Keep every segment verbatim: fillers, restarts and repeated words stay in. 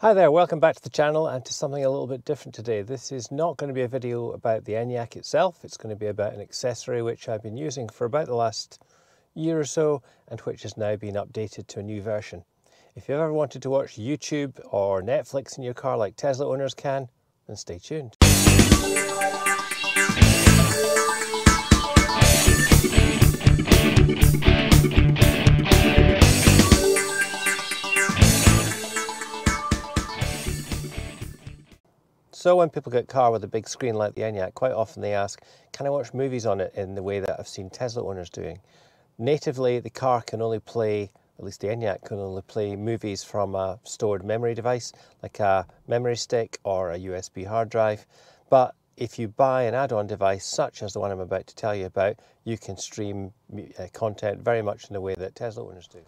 Hi there, welcome back to the channel and to something a little bit different today. This is not going to be a video about the Enyaq itself. It's going to be about an accessory which I've been using for about the last year or so and which has now been updated to a new version. If you've ever wanted to watch YouTube or Netflix in your car like Tesla owners can, then stay tuned. So when people get a car with a big screen like the Enyaq, quite often they ask, can I watch movies on it in the way that I've seen Tesla owners doing? Natively, the car can only play, at least the Enyaq can only play movies from a stored memory device, like a memory stick or a U S B hard drive. But if you buy an add-on device, such as the one I'm about to tell you about, you can stream content very much in the way that Tesla owners do.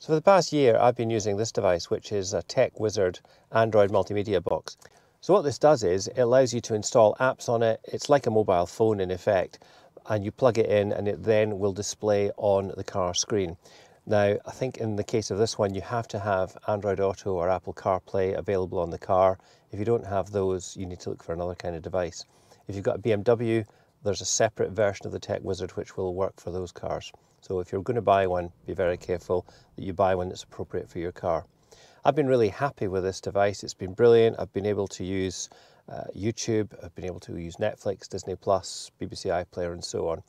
So for the past year, I've been using this device, which is a TECH WIZARD Android Multimedia Box. So what this does is it allows you to install apps on it. It's like a mobile phone in effect, and you plug it in and it then will display on the car screen. Now, I think in the case of this one, you have to have Android Auto or Apple CarPlay available on the car. If you don't have those, you need to look for another kind of device. If you've got a B M W, there's a separate version of the TECH WIZARD which will work for those cars. So if you're going to buy one, be very careful that you buy one that's appropriate for your car. I've been really happy with this device. It's been brilliant. I've been able to use uh, YouTube, I've been able to use Netflix, Disney Plus, B B C iPlayer and so on.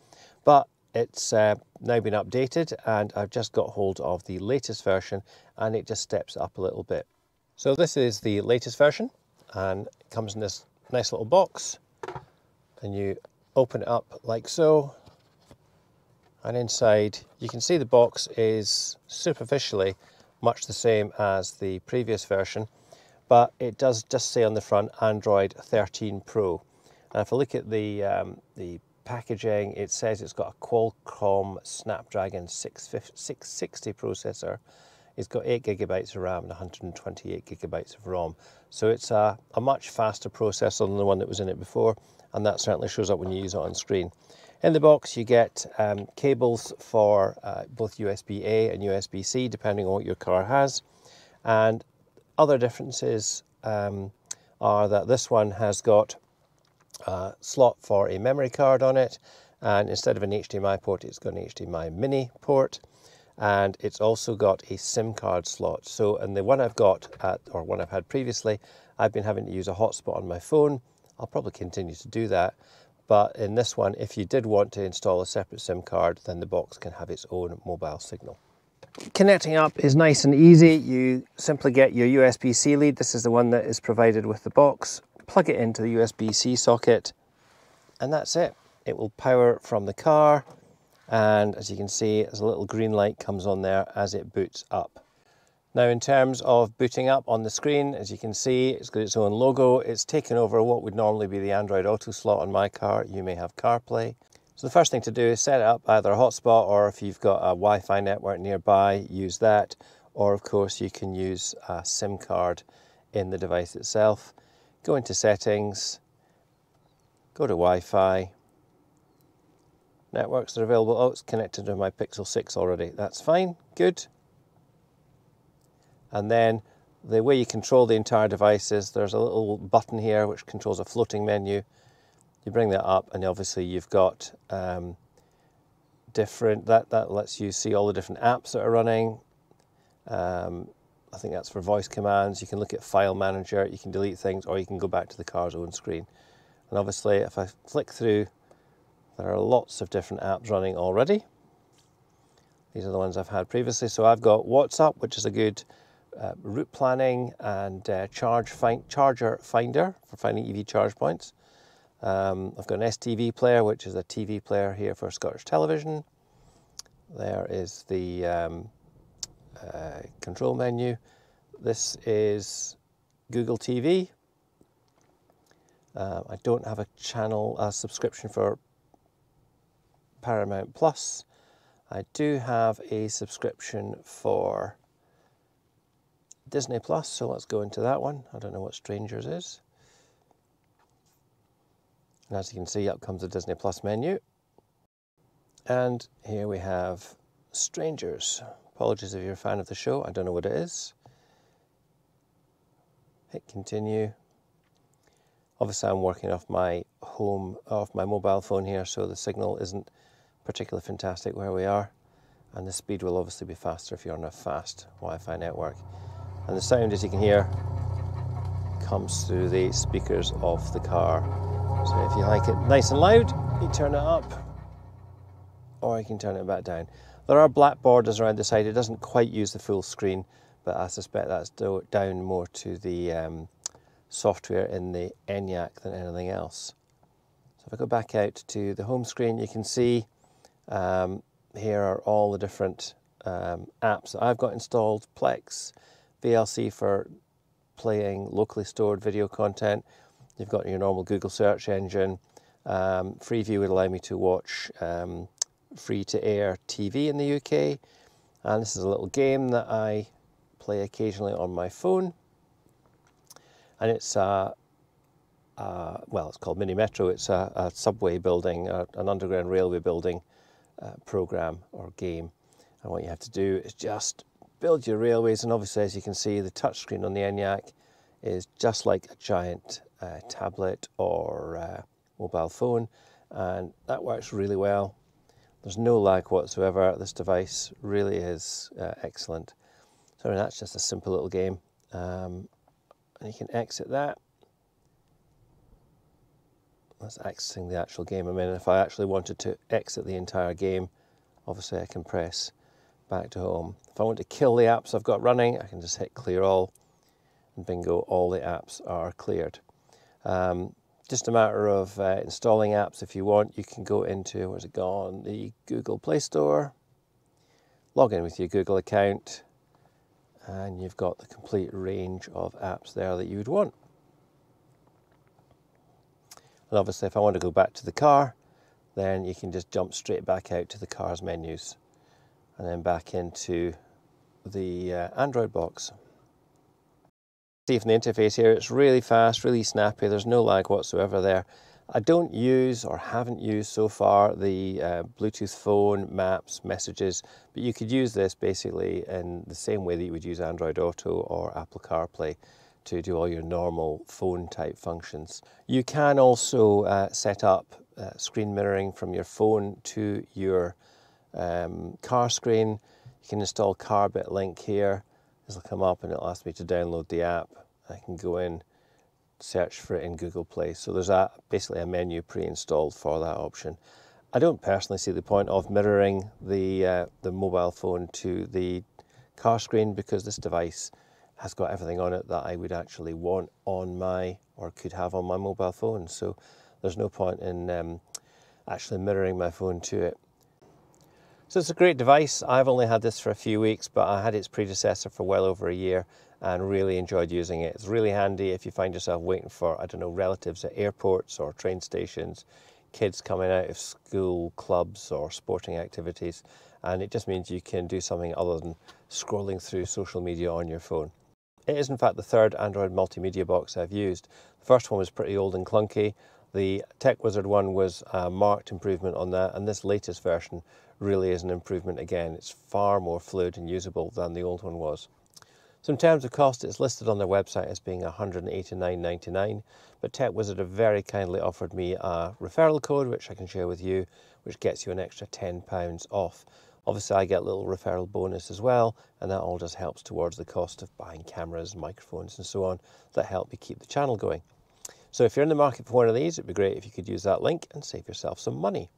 But it's uh, now been updated and I've just got hold of the latest version and it just steps up a little bit. So this is the latest version and it comes in this nice little box and you open it up like so. And inside you can see the box is superficially much the same as the previous version, but it does just say on the front Android thirteen Pro. And if I look at the, um, the packaging, it says it's got a Qualcomm Snapdragon six sixty processor. It's got eight gigabytes of RAM and one hundred twenty-eight gigabytes of ROM. So it's a, a much faster processor than the one that was in it before, and that certainly shows up when you use it on screen. In the box you get um, cables for uh, both U S B A and U S B C depending on what your car has, and other differences um, are that this one has got a slot for a memory card on it, and instead of an H D M I port it's got an H D M I mini port, and it's also got a SIM card slot. So and the one I've got at, or one I've had previously, I've been having to use a hotspot on my phone. I'll probably continue to do that. But in this one, if you did want to install a separate SIM card, then the box can have its own mobile signal. Connecting up is nice and easy. You simply get your U S B C lead. This is the one that is provided with the box. Plug it into the U S B C socket and that's it. It will power from the car. And as you can see, there's a little green light comes on there as it boots up. Now, in terms of booting up on the screen, as you can see, it's got its own logo. It's taken over what would normally be the Android Auto slot on my car. You may have CarPlay. So the first thing to do is set it up either a hotspot, or if you've got a Wi-Fi network nearby, use that. Or of course, you can use a SIM card in the device itself. Go into settings, go to Wi-Fi. Networks that are available. Oh, it's connected to my Pixel six already. That's fine, good. And then the way you control the entire device is there's a little button here which controls a floating menu. You bring that up and obviously you've got um, different, that, that lets you see all the different apps that are running. Um, I think that's for voice commands. You can look at file manager, you can delete things, or you can go back to the car's own screen. And obviously if I flick through, there are lots of different apps running already. These are the ones I've had previously. So I've got WhatsApp, which is a good Uh, route planning and uh, charge find, charger finder for finding E V charge points. Um, I've got an S T V player, which is a T V player here for Scottish television. There is the um, uh, control menu. This is Google T V. Uh, I don't have a channel, a subscription for Paramount Plus. I do have a subscription for Disney Plus, so let's go into that one. I don't know what Strangers is. And as you can see, up comes the Disney Plus menu. And here we have Strangers. Apologies if you're a fan of the show, I don't know what it is. hit continue. Obviously I'm working off my home, off my mobile phone here, so the signal isn't particularly fantastic where we are, and the speed will obviously be faster if you're on a fast Wi-Fi network. And the sound, as you can hear, comes through the speakers of the car. So if you like it nice and loud, you turn it up, or you can turn it back down. There are black borders around the side. It doesn't quite use the full screen, but I suspect that's down more to the um, software in the Enyaq than anything else. So if I go back out to the home screen, you can see um, here are all the different um, apps that I've got installed. Plex, V L C for playing locally stored video content. You've got your normal Google search engine. Um, Freeview would allow me to watch um, free-to-air T V in the U K. And this is a little game that I play occasionally on my phone. And it's a, a well, it's called Mini Metro. It's a, a subway building, a, an underground railway building uh, program or game. And what you have to do is just build your railways. And obviously, as you can see, the touchscreen on the Enyaq is just like a giant uh, tablet or uh, mobile phone, and that works really well. There's no lag whatsoever. This device really is uh, excellent. So that's just a simple little game. Um, and you can exit that. That's exiting the actual game. I mean, if I actually wanted to exit the entire game, obviously I can press back to home. If I want to kill the apps I've got running, I can just hit clear all, and bingo, all the apps are cleared. Um, just a matter of uh, installing apps. If you want, you can go into, where's it gone, the Google Play Store, log in with your Google account, and you've got the complete range of apps there that you would want. And obviously, if I want to go back to the car, then you can just jump straight back out to the car's menus, and then back into the uh, Android box. See from the interface here, it's really fast, really snappy. There's no lag whatsoever there. I don't use or haven't used so far the uh, Bluetooth phone, maps, messages, but you could use this basically in the same way that you would use Android Auto or Apple CarPlay to do all your normal phone type functions. You can also uh, set up uh, screen mirroring from your phone to your Um, car screen. You can install CarBitLink here. This will come up and it'll ask me to download the app. I can go in, search for it in Google Play. So there's a, basically a menu pre-installed for that option. I don't personally see the point of mirroring the, uh, the mobile phone to the car screen, because this device has got everything on it that I would actually want on my, or could have on my mobile phone. So there's no point in um, actually mirroring my phone to it. So it's a great device. I've only had this for a few weeks, but I had its predecessor for well over a year and really enjoyed using it. It's really handy if you find yourself waiting for, I don't know, relatives at airports or train stations, kids coming out of school, clubs or sporting activities. And it just means you can do something other than scrolling through social media on your phone. It is in fact the third Android multimedia box I've used. The first one was pretty old and clunky. The Tech Wizard one was a marked improvement on that, and this latest version really is an improvement again. It's far more fluid and usable than the old one was. So in terms of cost, it's listed on their website as being one hundred eighty-nine ninety-nine, but Tech Wizard have very kindly offered me a referral code, which I can share with you, which gets you an extra ten pounds off. Obviously, I get a little referral bonus as well, and that all just helps towards the cost of buying cameras, microphones, and so on that help me keep the channel going. So if you're in the market for one of these, it'd be great if you could use that link and save yourself some money.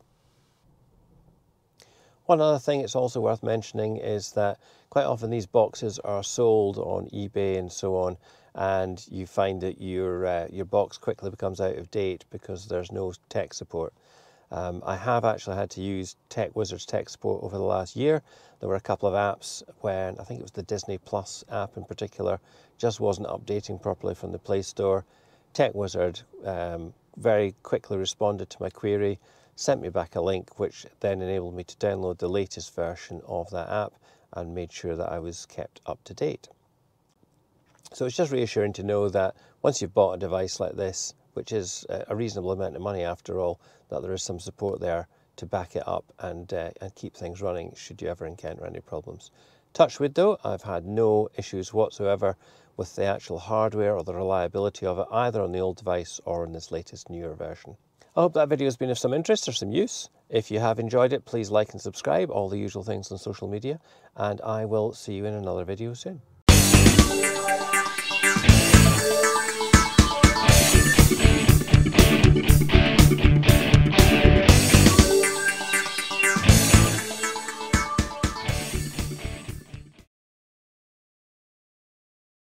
One other thing it's also worth mentioning is that quite often these boxes are sold on eBay and so on, and you find that your, uh, your box quickly becomes out of date because there's no tech support. Um, I have actually had to use Tech Wizard's tech support over the last year. There were a couple of apps when, I think it was the Disney Plus app in particular, just wasn't updating properly from the Play Store. Tech Wizard um, very quickly responded to my query, sent me back a link, which then enabled me to download the latest version of that app and made sure that I was kept up to date. So it's just reassuring to know that once you've bought a device like this, which is a reasonable amount of money after all, that there is some support there to back it up and, uh, and keep things running should you ever encounter any problems. Touch wood though, I've had no issues whatsoever with the actual hardware or the reliability of it, either on the old device or on this latest newer version. I hope that video has been of some interest or some use. If you have enjoyed it, please like and subscribe, all the usual things on social media, and I will see you in another video soon.